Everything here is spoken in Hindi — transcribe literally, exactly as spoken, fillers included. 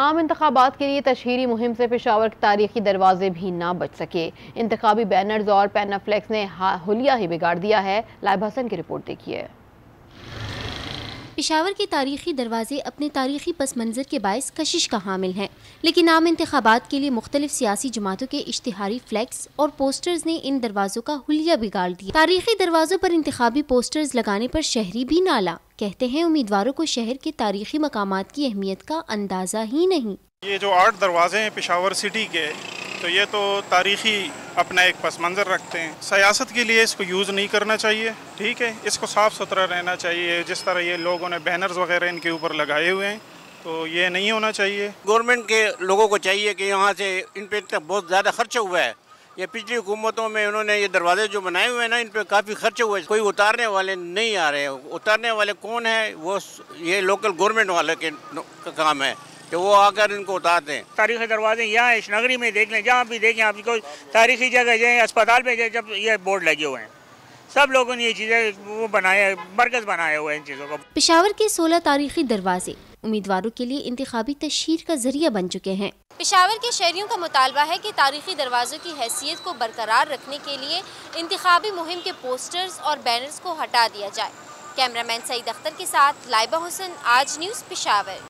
आम इंतखाबात के लिए तशहरी मुहिम से पेशावर के तारीखी दरवाजे भी ना बच सके। इंतखाबी बैनर्स और पैनाफ्लेक्स ने हुलिया ही बिगाड़ दिया है। लाइबा हसन की रिपोर्ट देखिए। पेशावर के तारीखी दरवाजे अपने तारीखी पस मंज़र के बायस कशिश का हामिल हैं, लेकिन आम इंतखाबात के लिए मुख्तलिफ सियासी जमातों के इश्तिहारी फ्लैक्स और पोस्टर्स ने इन दरवाज़ों का हुलिया बिगाड़ दिया। तारीखी दरवाज़ों पर इंतखाबी पोस्टर्स लगाने पर शहरी भी नाला। कहते हैं उम्मीदवारों को शहर के तारीखी मकामात की अहमियत का अंदाज़ा ही नहीं। ये जो आठ दरवाजे हैं पेशावर सिटी के, तो ये तो तारीखी अपना एक पस मंज़र रखते हैं। सियासत के लिए इसको यूज़ नहीं करना चाहिए, ठीक है, इसको साफ़ सुथरा रहना चाहिए। जिस तरह ये लोगों ने बैनर्स वगैरह इनके ऊपर लगाए हुए हैं, तो ये नहीं होना चाहिए। गवर्नमेंट के लोगों को चाहिए कि यहाँ से इन पर इतना बहुत ज़्यादा खर्चा हुआ है। ये पिछली हुकूमतों में उन्होंने ये दरवाजे जो बनाए हुए हैं ना, इन पर काफ़ी खर्चा हुआ है। कोई उतारने वाले नहीं आ रहे हैं। उतारने वाले कौन है, वो ये लोकल गवर्नमेंट वाले के काम है कि वो आकर इनको उतारते हैं। तारीखी दरवाजे यहाँ इस नगरी में देख लें, जहाँ भी देखें आप, कोई तारीखी जगह जाए, अस्पताल में जाए, जब ये बोर्ड लगे हुए हैं, सब लोगों ने ये चीज़ें वो बनाए, बरकस बनाए हुए इन चीज़ों को। पेशावर के सोलह तारीखी दरवाजे उम्मीदवारों के लिए इंतखाबी तशहर का जरिया बन चुके हैं। पेशावर के शहरियों का मुतालबा है कि तारीखी दरवाज़ों की हैसियत को बरकरार रखने के लिए इंतखाबी मुहिम के पोस्टर्स और बैनर्स को हटा दिया जाए। कैमरामैन सईद अख्तर के साथ लाइबा हुसैन, आज न्यूज़, पेशावर।